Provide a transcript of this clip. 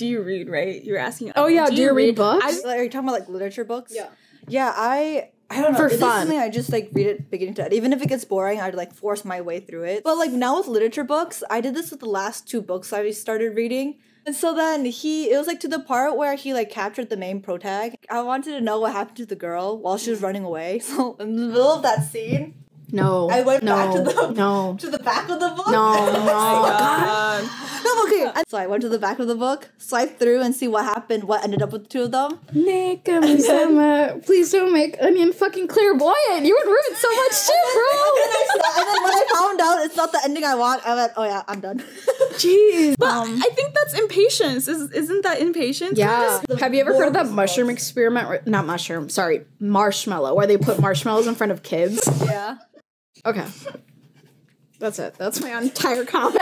Do you read, right? You're asking. Oh, yeah. Do you read books? Are you talking about, like, literature books? Yeah. Yeah, I don't know. For fun. Something I just, like, read it beginning to end. Even if it gets boring, I'd, like, force my way through it. But, like, now with literature books, I did this with the last two books I started reading. And so then it was, like, to the part where he, like, captured the main protag. I wanted to know what happened to the girl while she was running away. So in the middle of that scene... I went back to the back of the book. Okay. And so I went to the back of the book, swiped through, and see what happened. What ended up with the two of them? Nick, Misama, please don't make Onion fucking clairvoyant. You would ruin so much shit, bro. And then when I found out it's not the ending I want, I went, oh yeah, I'm done. Jeez. But I think that's impatience. Isn't that impatience? Yeah. Have you ever heard of that mushroom experiment? Not mushroom. Sorry, marshmallow. Where they put marshmallows in front of kids. Yeah. Okay. That's it. That's my entire comment.